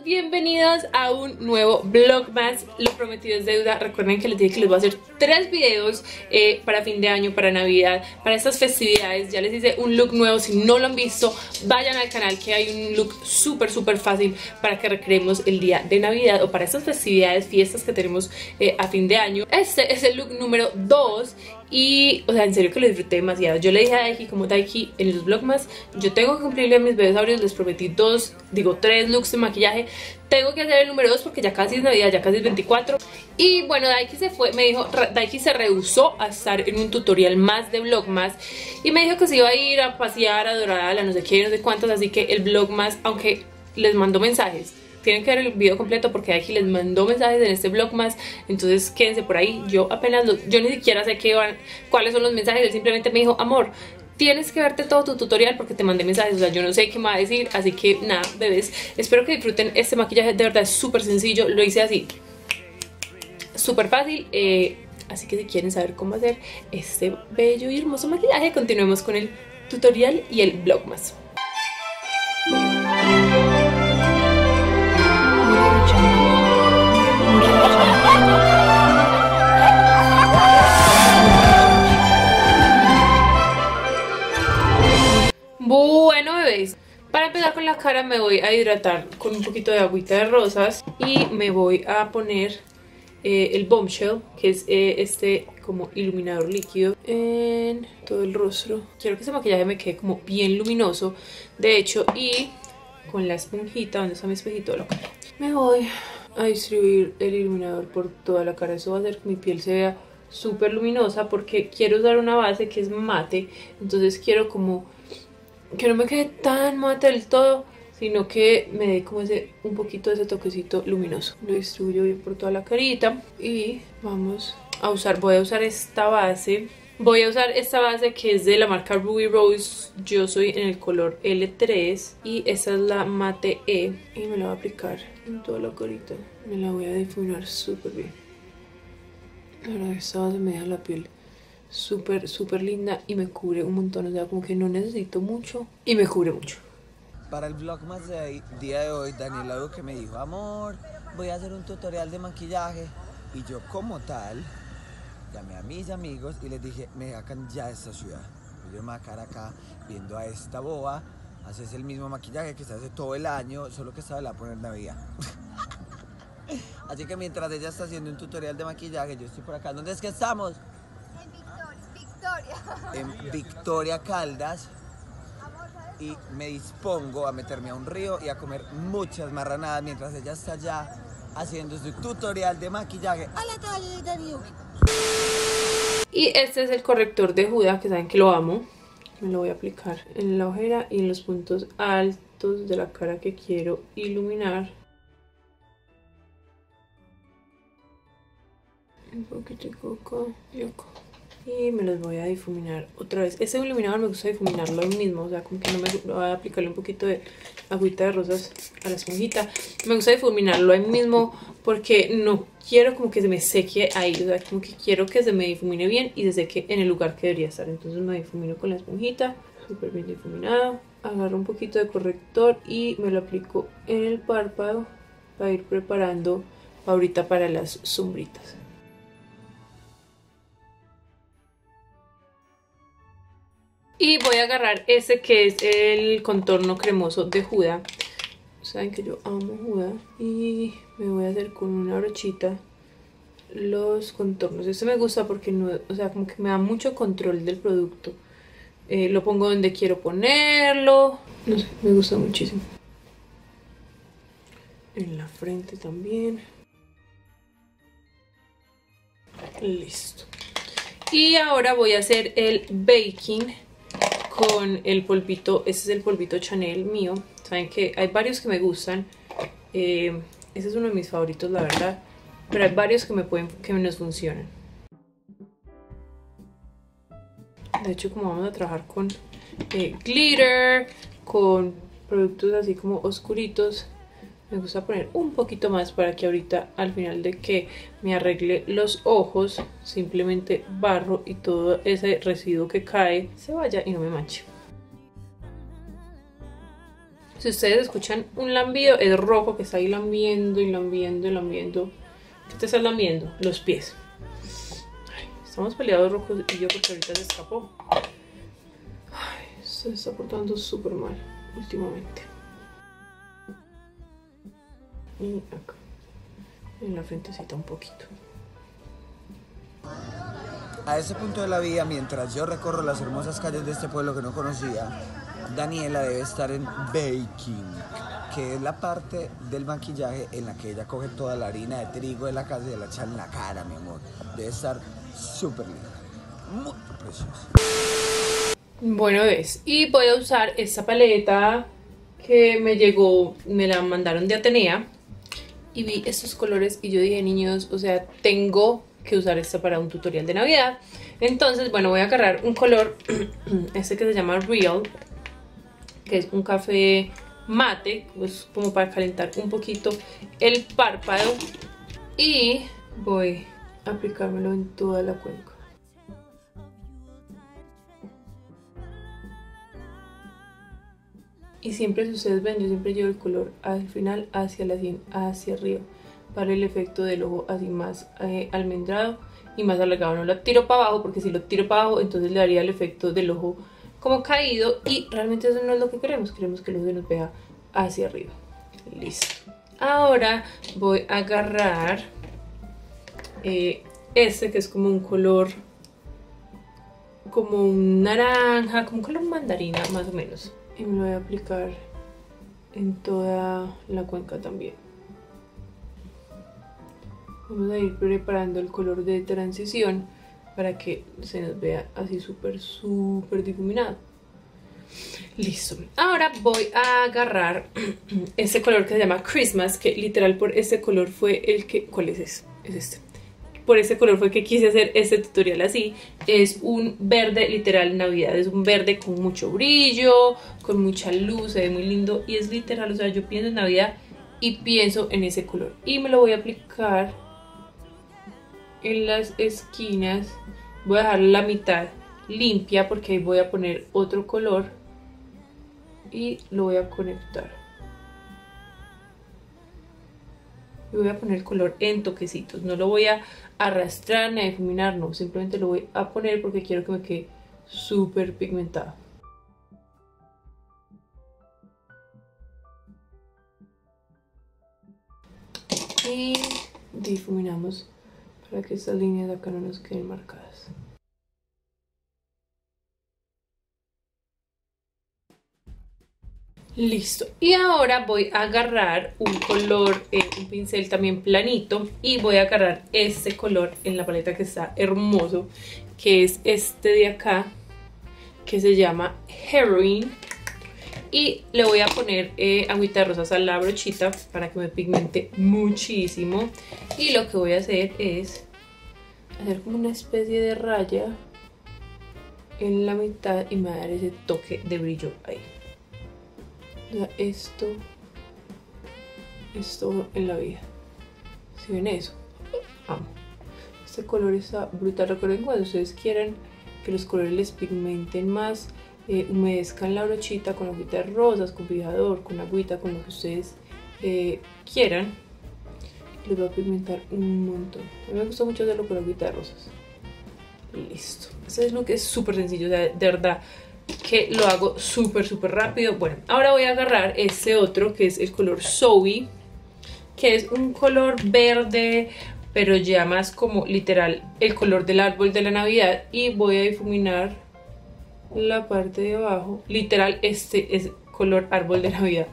todos, bienvenidos a un nuevo vlog más. Lo prometido es deuda. Recuerden que les dije que les voy a hacer 3 videos para fin de año, para Navidad, para estas festividades. Ya les hice un look nuevo, si no lo han visto vayan al canal que hay un look súper fácil para que recreemos el día de Navidad o para estas festividades, fiestas que tenemos a fin de año. Este es el look número 2 y, o sea, en serio que lo disfruté demasiado. Yo le dije a Daiki, como Daiki en los vlogmas, yo tengo que cumplirle a mis bebés aureos, les prometí 3 looks de maquillaje. Tengo que hacer el número 2 porque ya casi es Navidad, ya casi es 24. Y bueno, Daiki se fue, me dijo, Daiki se rehusó a estar en un tutorial más de vlogmas y me dijo que se iba a ir a pasear a Doradala, no sé qué, no sé cuántos, así que el vlogmas, aunque les mandó mensajes, tienen que ver el video completo porque Daiki les mandó mensajes en este vlogmas, entonces quédense por ahí. Yo apenas, yo ni siquiera sé qué van, cuáles son los mensajes, él simplemente me dijo, amor, tienes que verte todo tu tutorial porque te mandé mensajes, o sea, yo no sé qué me va a decir, así que nada, bebés, espero que disfruten este maquillaje, de verdad es súper sencillo, lo hice así, súper fácil, así que si quieren saber cómo hacer este bello y hermoso maquillaje, continuemos con el tutorial y el vlogmas. Bueno, bebés, para empezar con la cara me voy a hidratar con un poquito de agüita de rosas y me voy a poner el Bombshell, que es este como iluminador líquido en todo el rostro. Quiero que ese maquillaje me quede como bien luminoso, de hecho, y con la esponjita, donde está mi espejito, me voy a distribuir el iluminador por toda la cara. Eso va a hacer que mi piel se vea súper luminosa porque quiero usar una base que es mate, entonces quiero como que no me quede tan mate del todo, sino que me dé como ese, un poquito de ese toquecito luminoso. Lo distribuyo bien por toda la carita y vamos a usar, voy a usar esta base. Voy a usar esta base que es de la marca Ruby Rose, yo soy en el color L3 y esta es la mate E y me la voy a aplicar en toda la carita. Me la voy a difuminar súper bien. Ahora esta base me deja la piel súper linda y me cubre un montón, o sea, como que no necesito mucho y me cubre mucho. Para el vlog más del día de hoy, Dani Duke me dijo, amor, voy a hacer un tutorial de maquillaje, y yo como tal llamé a mis amigos y les dije, me sacan ya de esta ciudad, yo me voy a quedar acá viendo a esta boba haces el mismo maquillaje que se hace todo el año, solo que sabe la poner Navidad. Así que mientras ella está haciendo un tutorial de maquillaje, yo estoy por acá. ¿Dónde es que estamos? En Victoria Caldas, y me dispongo a meterme a un río y a comer muchas marranadas mientras ella está allá haciendo su tutorial de maquillaje. Y este es el corrector de Huda, que saben que lo amo. Me lo voy a aplicar en la ojera y en los puntos altos de la cara que quiero iluminar. Un poquitico acá y acá. Y me los voy a difuminar otra vez. Este iluminador me gusta difuminarlo ahí mismo, o sea, como que no me voy a aplicarle un poquito de agüita de rosas a la esponjita. Me gusta difuminarlo ahí mismo porque no quiero como que se me seque ahí, o sea, como que quiero que se me difumine bien y se seque en el lugar que debería estar. Entonces me difumino con la esponjita, súper bien difuminado. Agarro un poquito de corrector y me lo aplico en el párpado para ir preparando ahorita para las sombritas. Y voy a agarrar ese que es el contorno cremoso de Huda. Saben que yo amo Huda. Y me voy a hacer con una brochita los contornos. Este me gusta porque no, o sea, como que me da mucho control del producto. Lo pongo donde quiero ponerlo. No sé, me gusta muchísimo. En la frente también. Listo. Y ahora voy a hacer el baking con el polvito, este es el polvito Chanel mío. Saben que hay varios que me gustan, este es uno de mis favoritos la verdad, pero hay varios que nos funcionan. De hecho, como vamos a trabajar con glitter, con productos así como oscuritos, me gusta poner un poquito más para que ahorita al final de que me arregle los ojos, simplemente barro y todo ese residuo que cae se vaya y no me manche. Si ustedes escuchan un lambido, es Rocco que está ahí lambiendo y lambiendo y lambiendo. ¿Qué te estás lambiendo? Los pies. Ay, estamos peleados Rocco y yo porque ahorita se escapó. Ay, se está portando súper mal últimamente. Y acá, en la frentecita un poquito. A ese punto de la vida, mientras yo recorro las hermosas calles de este pueblo que no conocía, Daniela debe estar en baking, que es la parte del maquillaje en la que ella coge toda la harina de trigo de la casa y la echa en la cara, mi amor. Debe estar súper linda, muy preciosa. Bueno, ves, y voy a usar esta paleta que me llegó, me la mandaron de Atenea, y vi estos colores y yo dije, niños, o sea, tengo que usar esta para un tutorial de Navidad. Entonces, bueno, voy a agarrar un color, este que se llama Real, que es un café mate, pues como para calentar un poquito el párpado, y voy a aplicármelo en toda la cuenca. Y siempre, si ustedes ven, yo siempre llevo el color al final hacia la sien, hacia arriba, para el efecto del ojo así más almendrado y más alargado. No lo tiro para abajo, porque si lo tiro para abajo entonces le daría el efecto del ojo como caído, y realmente eso no es lo que queremos. Queremos que el ojo se nos vea hacia arriba. Listo. Ahora voy a agarrar este que es como un color, como un naranja, como un color mandarina más o menos, y me lo voy a aplicar en toda la cuenca también. Vamos a ir preparando el color de transición para que se nos vea así súper, súper difuminado. Listo. Ahora voy a agarrar este color que se llama Christmas, que literal por este color fue el que... ¿Cuál es ese? Es este. Por este color fue que quise hacer este tutorial así. Es un verde literal Navidad. Es un verde con mucho brillo, con mucha luz, se ve muy lindo. Y es literal, o sea, yo pienso en Navidad y pienso en ese color. Y me lo voy a aplicar en las esquinas. Voy a dejar la mitad limpia porque ahí voy a poner otro color y lo voy a conectar, y voy a poner el color en toquecitos. No lo voy a arrastrar ni a difuminar, no, simplemente lo voy a poner porque quiero que me quede súper pigmentado. Y difuminamos para que estas líneas de acá no nos queden marcadas. Listo. Y ahora voy a agarrar un color, un pincel también planito, y voy a agarrar este color en la paleta que está hermoso, que es este de acá, que se llama Heroin. Y le voy a poner agüita de rosas a la brochita para que me pigmente muchísimo. Y lo que voy a hacer es hacer como una especie de raya en la mitad y me va a dar ese toque de brillo ahí. O sea, esto en la vida. ¿Sí ven eso? Amo. Este color está brutal. Recuerden, cuando ustedes quieran que los colores les pigmenten más, humedezcan la brochita con agüita de rosas, con fijador, con agüita, con lo que ustedes quieran. Les va a pigmentar un montón. A mí me gusta mucho hacerlo con agüita de rosas. Listo. Este es lo que es súper sencillo, de verdad que lo hago súper, súper rápido. Bueno, ahora voy a agarrar este otro que es el color Zoe, que es un color verde, pero ya más como literal el color del árbol de la Navidad, y voy a difuminar la parte de abajo. Literal, este es color árbol de Navidad.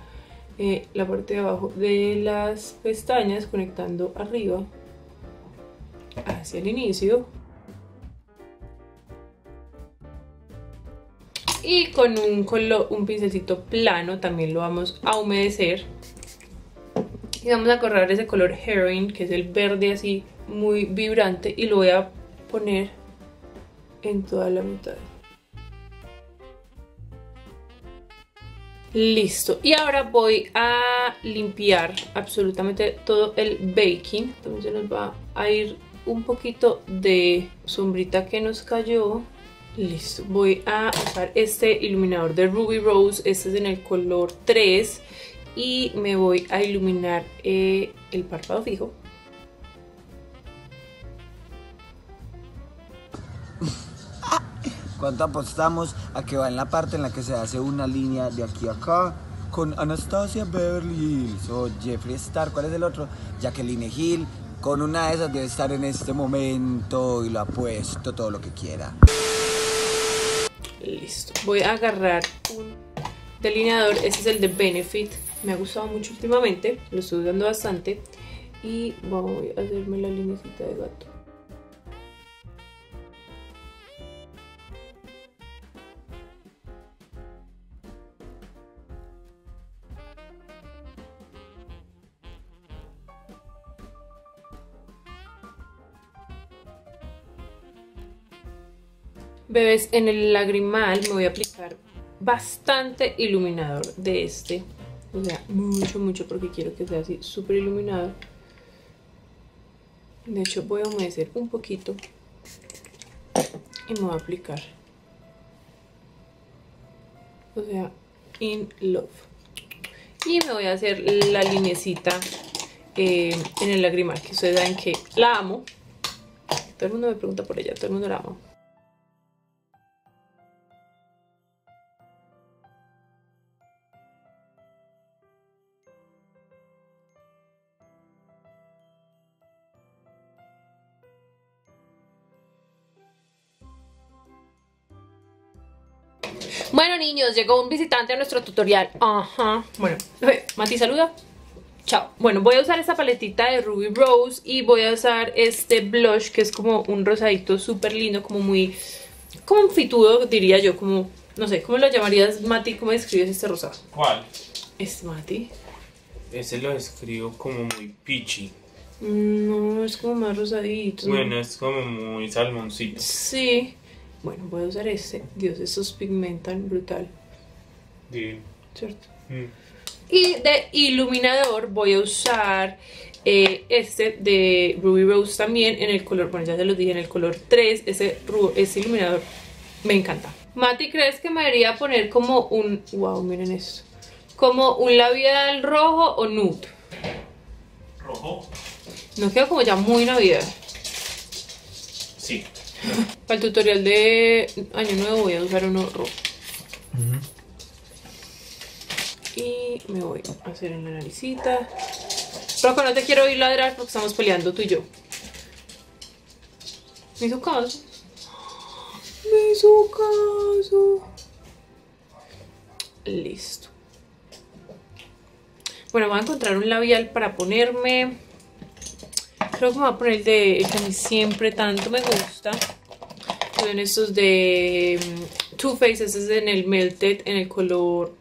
La parte de abajo de las pestañas, conectando arriba hacia el inicio. Y con un color, un pincelcito plano, también lo vamos a humedecer. Y vamos a agarrar ese color Heroin, que es el verde así muy vibrante, y lo voy a poner en toda la mitad. Listo, y ahora voy a limpiar absolutamente todo el baking. Entonces nos va a ir un poquito de sombrita que nos cayó Listo, voy a usar este iluminador de Ruby Rose, este es en el color 3 y me voy a iluminar el párpado fijo. ¿Cuánto apostamos a que va en la parte en la que se hace una línea de aquí a acá? Con Anastasia Beverly Hills o Jeffree Star, ¿cuál es el otro? Jacqueline Hill, con una de esas debe estar en este momento y lo apuesto todo lo que quiera. Listo, voy a agarrar un delineador, este es el de Benefit, me ha gustado mucho últimamente, lo estoy usando bastante y voy a hacerme la linecita de gato. Bebés, en el lagrimal me voy a aplicar bastante iluminador de este, o sea, mucho porque quiero que sea así súper iluminado. De hecho voy a humedecer un poquito y me voy a aplicar, o sea, in love. Y me voy a hacer la linecita en el lagrimal, que ustedes saben que la amo, todo el mundo me pregunta por ella, todo el mundo la ama. Bueno, niños, llegó un visitante a nuestro tutorial. Ajá. Bueno, Mati, saluda. Chao. Bueno, voy a usar esta paletita de Ruby Rose y voy a usar este blush que es como un rosadito súper lindo, como muy confitudo, diría yo, como, no sé, ¿cómo lo llamarías, Mati? ¿Cómo describes este rosado? ¿Cuál? Este, Mati. Ese lo describo como muy peachy. No, es como más rosadito. Bueno, es como muy salmoncito. Sí. Bueno, voy a usar este. Dios, estos pigmentan brutal. Sí. ¿Cierto? Mm. Y de iluminador voy a usar este de Ruby Rose también en el color, bueno, ya se los dije, en el color 3. Ese iluminador me encanta. Mati, ¿crees que me debería poner como un... Wow, miren esto. Como un labial rojo o nude. ¿Rojo? No queda como ya muy navidad. Sí. Para el tutorial de Año Nuevo voy a usar uno rojo. Y me voy a hacer en la naricita. Roco, no te quiero oír ladrar porque estamos peleando tú y yo. Me hizo caso. Me hizo caso. Listo. Bueno, voy a encontrar un labial para ponerme. Creo que me voy a poner el de que a mí siempre tanto me gusta. Son estos de Too Faced, este es en el Melted, en el color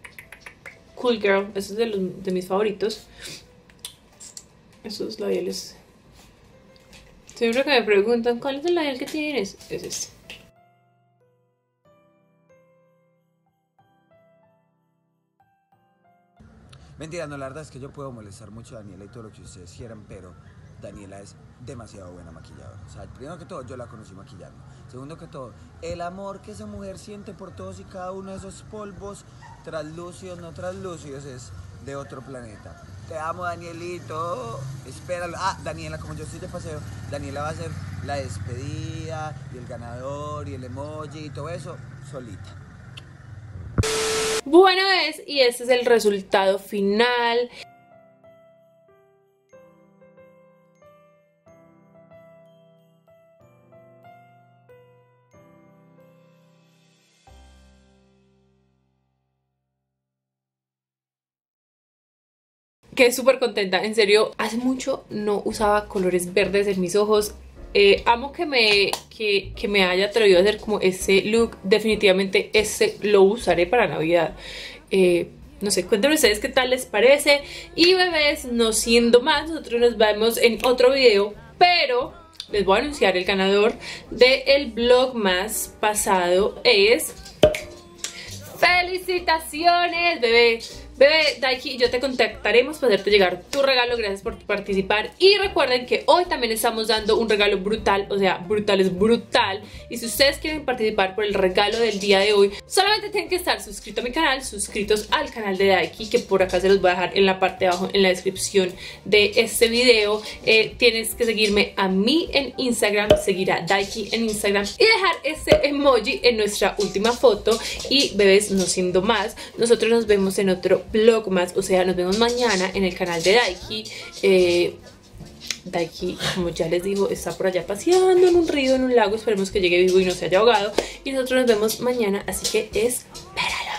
Cool Girl. Este es de mis favoritos. Estos labiales. Siempre que me preguntan, ¿cuál es el labial que tienes? Es este. Mentira, no, la verdad es que yo puedo molestar mucho a Daniela y todo lo que ustedes quieran, pero... Daniela es demasiado buena maquilladora. O sea, primero que todo, yo la conocí maquillando. Segundo que todo, el amor que esa mujer siente por todos y cada uno de esos polvos, traslúcidos, no traslúcidos, es de otro planeta. Te amo, Danielito. Espéralo. Ah, Daniela, como yo estoy de paseo, Daniela va a hacer la despedida y el ganador y el emoji y todo eso solita. Bueno, y este es el resultado final. Quedé súper contenta, en serio, hace mucho no usaba colores verdes en mis ojos. Amo que me haya atrevido a hacer como ese look. Definitivamente ese lo usaré para Navidad. No sé, cuéntenme ustedes qué tal les parece. Y bebés, no siendo más, nosotros nos vemos en otro video, pero les voy a anunciar el ganador del Vlogmas pasado. Es... ¡Felicitaciones, bebés! Bebé Daiki, yo te contactaremos para hacerte llegar tu regalo. Gracias por participar. Y recuerden que hoy también estamos dando un regalo brutal. O sea, brutal es brutal. Y si ustedes quieren participar por el regalo del día de hoy, solamente tienen que estar suscritos a mi canal, suscritos al canal de Daiki, que por acá se los voy a dejar en la parte de abajo, en la descripción de este video. Tienes que seguirme a mí en Instagram, seguir a Daiki en Instagram y dejar este emoji en nuestra última foto. Y bebés, no siendo más, nosotros nos vemos en otro vlog más, o sea, nos vemos mañana en el canal de Daiki. Daiki, como ya les digo, está por allá paseando en un río, en un lago. Esperemos que llegue vivo y no se haya ahogado. Y nosotros nos vemos mañana, así que espéralo.